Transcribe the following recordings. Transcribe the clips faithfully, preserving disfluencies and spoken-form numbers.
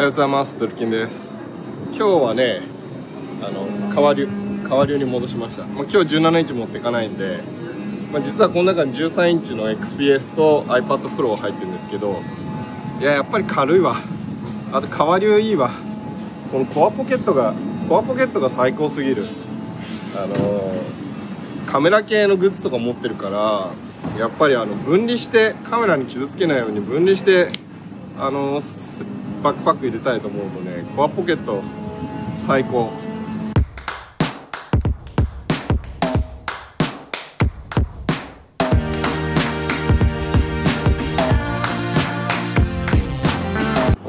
おはようございます。ドルキンです。今日はね、あの川流川流に戻しました。まあ、今日じゅうななインチ持っていかないんで、まあ、実はこの中にじゅうさんインチの エックスピーエス と iPad Pro 入ってるんですけど、いややっぱり軽いわ。あと川流いいわ。このコアポケットがコアポケットが最高すぎる。あのカメラ系のグッズとか持ってるから、やっぱりあの分離してカメラに傷つけないように分離してあの。バックパック入れたいと思うとね、コアポケット最高。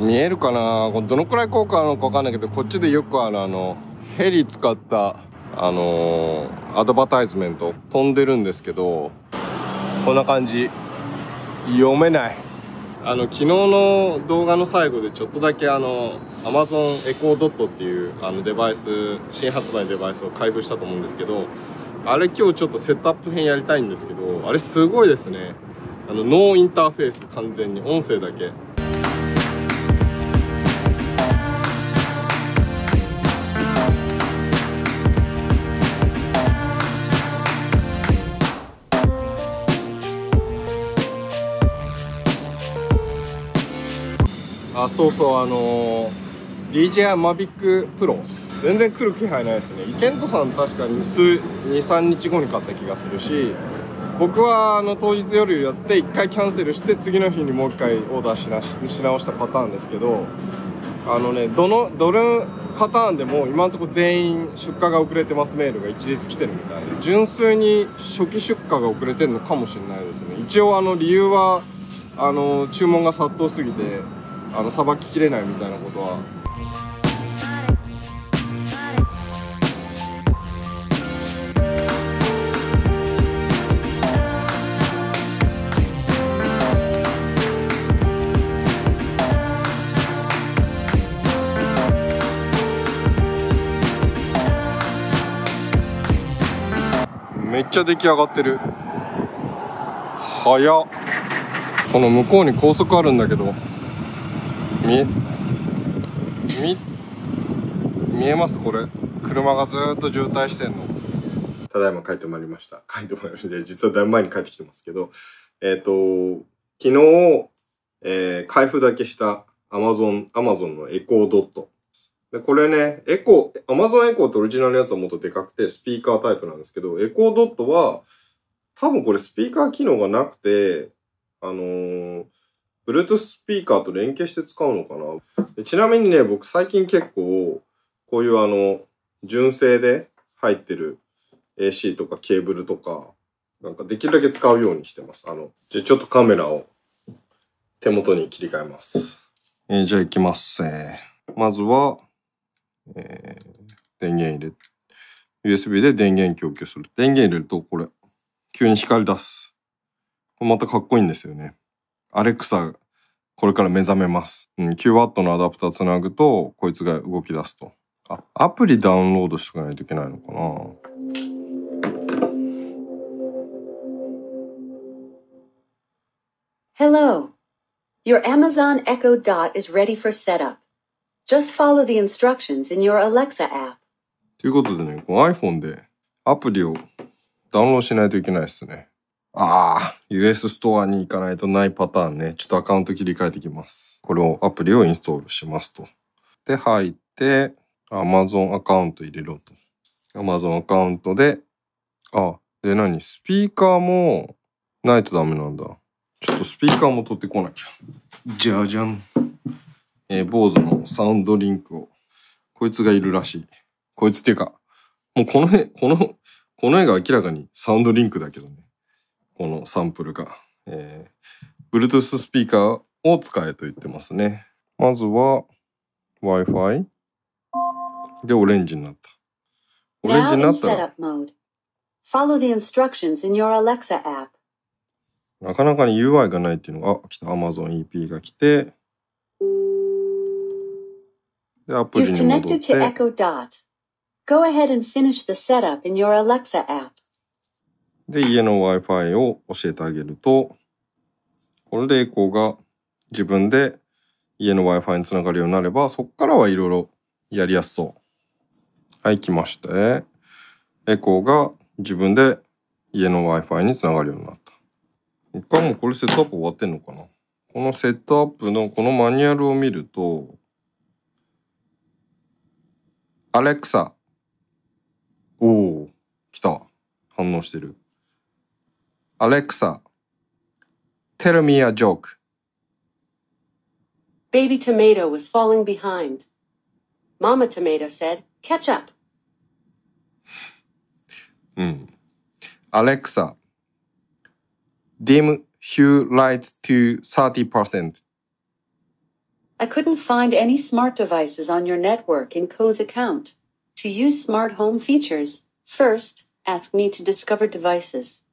見えるかな、これどのくらい効果あるのかわかんないけど、こっちでよくあるあのヘリ使ったあのー、アドバタイズメント飛んでるんですけど、こんな感じ読めない。あの昨日の動画の最後でちょっとだけあの Amazon Echo Dot っていうあのデバイス、新発売のデバイスを開封したと思うんですけど、あれ今日ちょっとセットアップ編やりたいんですけど、あれすごいですね。あのノーインターフェース、完全に音声だけ。あ、そうそう、あのー、ディージェーアイ Mavic Pro 全然来る気配ないですね。イケントさん確かににさんにちごに買った気がするし、僕はあの当日夜やっていっかいキャンセルして次の日にもういっかいオーダーしなし直したパターンですけど、あのね、どのどれパターンでも今のところ全員出荷が遅れてますメールが一律来てるみたいです。純粋に初期出荷が遅れてるのかもしれないですね。一応あの理由はあの注文が殺到すぎてあのさばききれないみたいなことは。めっちゃ出来上がってる。早っ。この向こうに高速あるんだけど。見, 見, 見えますこれ、車がずーっと渋滞してんの。ただいま帰ってまいりました。帰ってまいりました。実はだいぶ前に帰ってきてますけど、えっ、ー、と昨日、えー、開封だけした Amazon, Amazon のエコードットで、これね、エコー Amazon エコーってオリジナルのやつはもっとでかくてスピーカータイプなんですけど、エコードットは多分これスピーカー機能がなくて、あのーBluetooth スピーカーと連携して使うのかな。ちなみにね、僕最近結構、こういうあの、純正で入ってる エーシー とかケーブルとか、なんかできるだけ使うようにしてます。あの、じゃあちょっとカメラを手元に切り替えます。えー、じゃあ行きます。えー、まずは、えー、電源入れ、ユーエスビー で電源供給する。電源入れるとこれ、急に光り出す。これまたかっこいいんですよね。Alexa、これから目覚めます。うん、きゅうワット のアダプターつなぐと、こいつが動き出すと。あ、アプリダウンロードしておかないといけないのかな。Hello. Your Amazon Echo Dot is ready for setup. Just follow the instructions in your Alexa app. ということでね、iPhone でアプリをダウンロードしないといけないですね。ああ、ユーエス ストアに行かないとないパターンね。ちょっとアカウント切り替えてきます。これを、アプリをインストールしますと。で、入って、Amazon アカウント入れろと。Amazon アカウントで、あ、で、何？スピーカーもないとダメなんだ。ちょっとスピーカーも取ってこなきゃ。じゃじゃん。えー、坊主のサウンドリンクを。こいつがいるらしい。こいつっていうか、もうこの絵、この、この絵が明らかにサウンドリンクだけどね。このサンプルが、えー、Bluetooth スピーカーを使えと言ってますね。まずは Wi-Fi でオレンジになった。オレンジになったらなかなかに ユーアイ がないっていうのが来た。 Amazon イーピー が来て、でアプリに戻って Go ahead and finish the setup in your Alexa app。で、家の Wi-Fi を教えてあげると、これでエコーが自分で家の Wi-Fi につながるようになれば、そこからはいろいろやりやすそう。はい、来ましたね。エコーが自分で家の Wi-Fi につながるようになった。一回もうこれセットアップ終わってんのかな？このセットアップのこのマニュアルを見ると、Alexa。おお、来た。反応してる。Alexa。Tell me a joke. Baby tomato was falling behind. Mama tomato said, catch up. うん。Alexa, dim hue lights to thirty percent. I couldn't find any smart devices on your network in Co's account. To use smart home features, first, ask me to discover devices.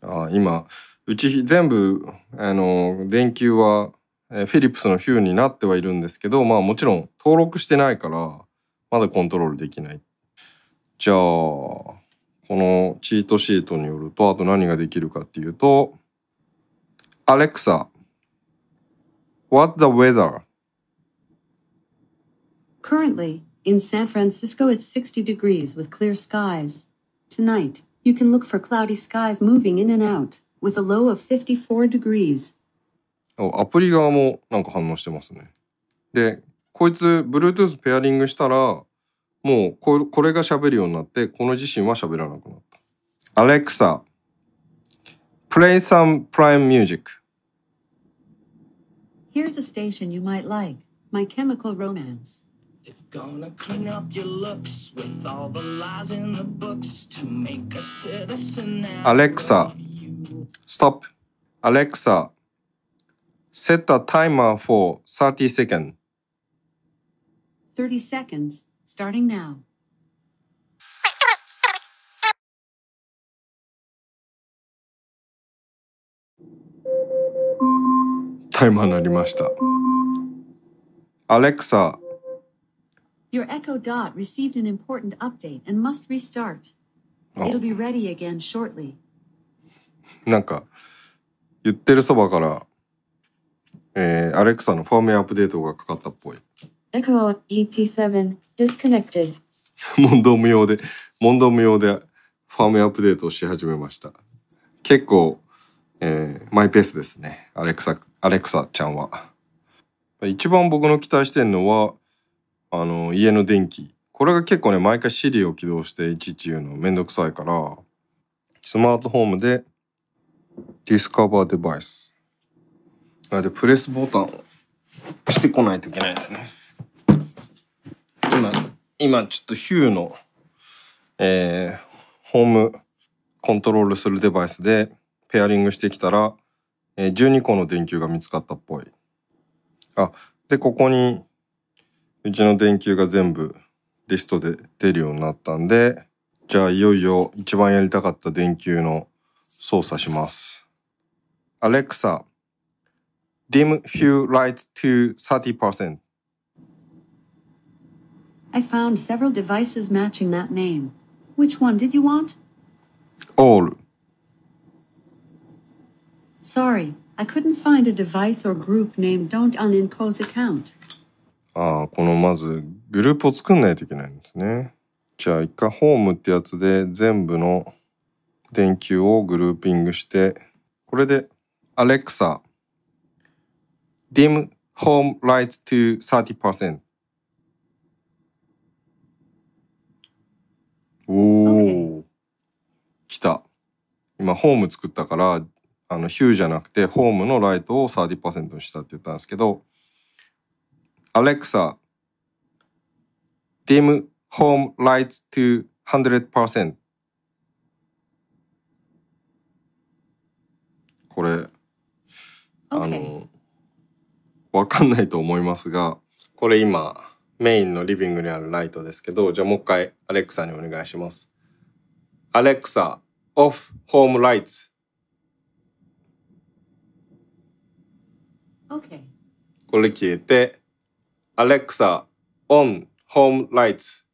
ああ、今、うち全部、あの、電球は、えー、Philips のヒューになってはいるんですけど、まあもちろん登録してないから、まだコントロールできない。じゃあ、このチートシートによると、あと何ができるかっていうと、Alexa, what's the weather? Currently, in San Francisco it's sixty degrees with clear skies. Tonight, you can look for cloudy skies moving in and out, with a low of fifty-four degrees. アプリ側もなんか反応してますね。で、こいつ Bluetooth ペアリングしたら、もうこれが喋るようになって、この自身は喋らなくなった。Alexa, play some prime music. Here's a station you might like, My Chemical Romance. It's gonna clean up your looks with all the lies in the books to make a citizen now. Alexa, stop. Alexa, set a timer for thirty seconds. thirty seconds. Starting now. タイマーになりました。Alexa. Your Echo Dot received an important update and must restart. It'll be ready again shortly. なんか言ってるそばから、えー、Alexa のファームウェアアップデートがかかったっぽい。Echo E P seven disconnected. 問答無用で、問答無用でファームウェアアップデートをし始めました。結構、えー、マイペースですね。アレクサ、アレクサちゃんは。一番僕の期待してるのは、あの、家の電気。これが結構ね、毎回 Siri を起動していちいち言うのめんどくさいから、スマートホームで Discover Device。で、プレスボタンを押してこないといけないですね。今、今ちょっとヒューの、えー、ホームコントロールするデバイスでペアリングしてきたら、えー、じゅうにこの電球が見つかったっぽい。あ、で、ここにうちの電球が全部リストで出るようになったんで、じゃあいよいよ一番やりたかった電球の操作します。Alexa, dim hue light to thirty percent.I found several devices matching that name. Which one did you want? All. Sorry, I couldn't find a device or group named Don't on Co's account. ああ、このまずグループを作んないといけないんですね。じゃあ一回ホームってやつで全部の電球をグルーピングして、これで Alexa, dim home lights to thirty percent.おお、来た。今、ホーム作ったから、あの、ヒューじゃなくて、ホームのライトを thirty percent にしたって言ったんですけど、Alexa, dim home lights to one hundred percent。これ、あの、わかんないと思いますが、これ今、メインのリビングにあるライトですけど、じゃあもう一回アレクサにお願いします。アレクサ、オフ、ホームライツ。Okay. これ消えて、アレクサ、オン、ホームライツ。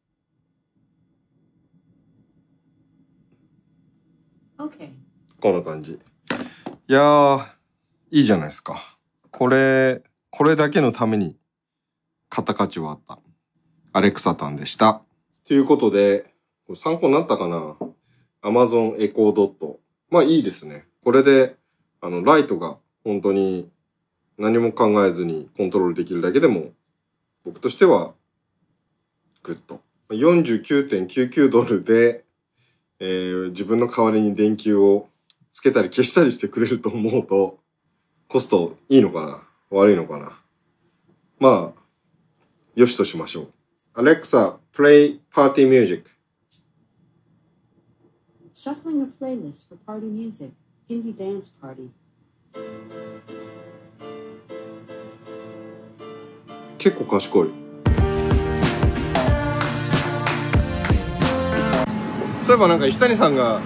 Okay. こんな感じ。いやー、いいじゃないですか。これ、これだけのために買った価値はあった。アレクサタンでした。ということで、参考になったかな？ Amazon Echo Dot。まあいいですね。これで、あの、ライトが本当に何も考えずにコントロールできるだけでも、僕としては、グッド。よんじゅうきゅうてんきゅうきゅうドルで、えー、自分の代わりに電球をつけたり消したりしてくれると思うと、コストいいのかな？悪いのかな？まあ、よしとしましょう。Alexa, play party music. Shuffling a playlist for party music, indie dance party. 結構賢い。そういえばなんか石谷さんが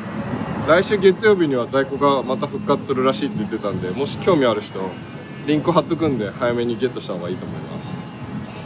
来週月曜日には在庫がまた復活するらしいって言ってたんで、もし興味ある人、リンク貼っとくんで早めにゲットした方がいいと思います。